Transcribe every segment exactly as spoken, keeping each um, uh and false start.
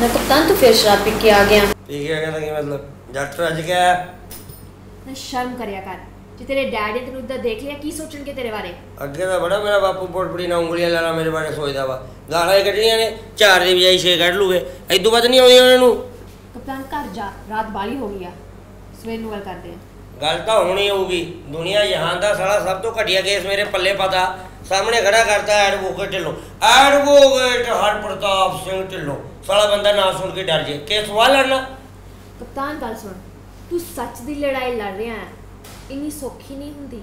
मैं कप्तान तो फिर शराब पी के आ गया। पी के आ गया कि मतलब डॉक्टर आज क्या ना शर्म करया कर जे तेरे डैड ने तन्नू उदा देख लिया की सोचणगे तेरे बारे। अगे दा बड़ा मेरा बापू पोटपड़ी ना उंगलियां लाना मेरे बारे सोचदा वा गालां कढणियां ने चार दी बजाय छे कढ लूगे ऐदू बद नहीं आउंदी उन्हां नू। कप्तान घर जा रात बाली हो गई आ सवेर नू गल करदे आ। गल तां होणी होगी दुनिया जहान दा सारा सब तो घटिया केस मेरे पल्ले पता सामने खड़ा करता एडवोकेट ढिल्लो एडवोकेट हरप्रताप सिंह ढिल्लो सारा बंदा ना सुन के डर जे केस वा लड़ना। कप्तान गल सुन तू सच दी लड़ाई लड़ रहा है इन्नी सौखी नहीं हुंदी।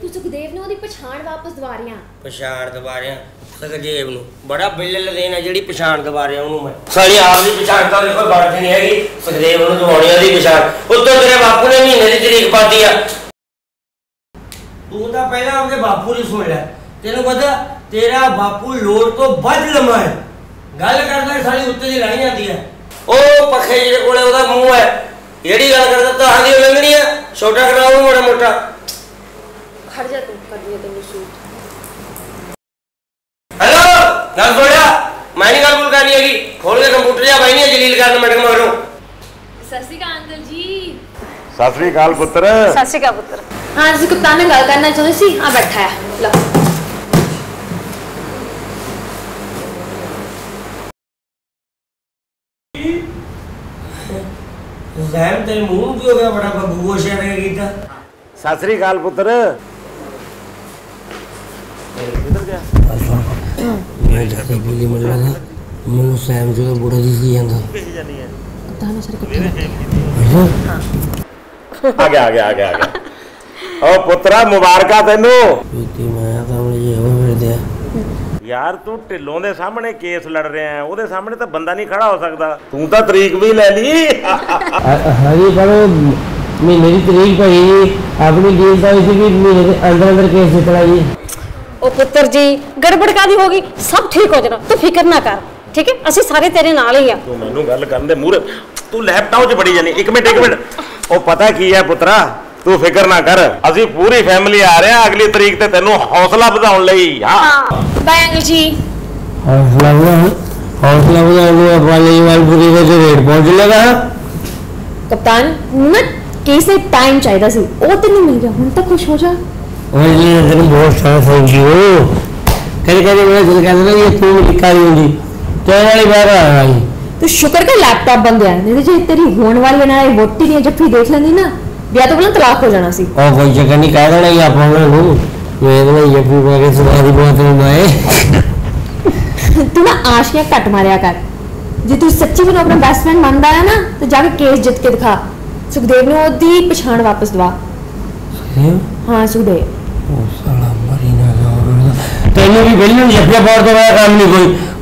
तू सुखदेव ने ओदी पछाण वापस दवा रिया पछाण दवा रिया सुखदेव नु बड़ा बिल्ल लेना जेडी पछाण दवा रिया ओनु मैं सारी आप दी पछाण दा कोई बात नहीं हैगी। सुखदेव नु दवाणी दी पछाण उत्तों तेरे बापू ने महीने दी तरीक पाती आ तू दा पहला अपने बापू नु सुन ले तेनु पता तेरा बापू लोड तो बद लमा है गल करदा सारी उत्ते दी लड़ाई आंदी है। ओ पखे जेडे कोले ओदा मुंह है एड़ी गल करदा तां दी लंगणी है छोटा कराओ मोड़ा मोटा घर जा तू कर दिया तेनु सूट। हेलो गल बोला मैं नहीं गल बोल करनी हैगी खोल के कंप्यूटर या भाई नहीं जलील करन मैडम मरो। सत श्री अकाल अंकल जी। सत श्री अकाल पुत्र। सत श्री अकाल पुत्र। हां जी कप्तान ने गल करना चाहंदी सी आ बैठा है लो। जहम तेरे मुंह क्यों गया बड़ा बबूओ शहर ने कीता। सत श्री अकाल पुत्र। किधर गया मैं जाके बोली मरला ना मुंह सैम जो तो बूढ़ा दिस जांदा भेज जानी है ताना सर को। आ गया आ गया आ गया आ गया। ओ पुत्रा मुबारका तेनु बेटी माया सामने ये हो मेरे दे यार तू ढिलों के सामने केस लड़ रहा है ओदे सामने तो बंदा नहीं खड़ा हो सकता तू तो तरीक भी ले ली। हरी पर महीने की तरीक भाई अपनी डील तो इसी भी महीने के अंदर अंदर केस जितवाइए। ओ पुत्र जी गड़बड़ कादी होगी सब ठीक हो जाना तू फिक्र ना कर ठीक है असि सारे तेरे नाल ही आ। तू मेनू गल करन दे मूरे तू लैपटॉप च बड़ी जानी एक मिनट एक मिनट। ओ पता की है पुत्रा तू फिक्र ना कर असि पूरी फैमिली आ रहे हैं अगली तरीक ते तेनू हौसला बधाउण लई। हां बाय अंकल जी। हौसला हौसला बधाउण वाले वाल पूरी वजह रेट पहुंच लगा कप्तान न कैसे टाइम चाहिदा सी ओ ते नहीं मिल गया हुन तक खुश हो जा। ओ जी तेरे बहुत सारा थैंक यू करे करे मैं दिल कहंदा ना ये तू लिखाई हुंदी ते वाली बार आई तू शुक्र कर लैपटॉप बंद है नहीं जे तेरी होने वाली ना वोटी नहीं जब भी देख लेंदी ना ब्याह तो बोलन तलाक हो जाना सी। ओ कोई जगह नहीं कह देना ये आप हमने लो तू ना आशियां कट मारिया कर जे तू सच्ची में अपना बेस्ट फ्रेंड मानदा है ना तो जाके केस जित के दिखा सुखदेव ने ओदी पछाण वापस दवा। हां सुखदेव ओ साला मरी ना तेनू भी बेली जफिया बोर्ड दवाया काम नहीं कोई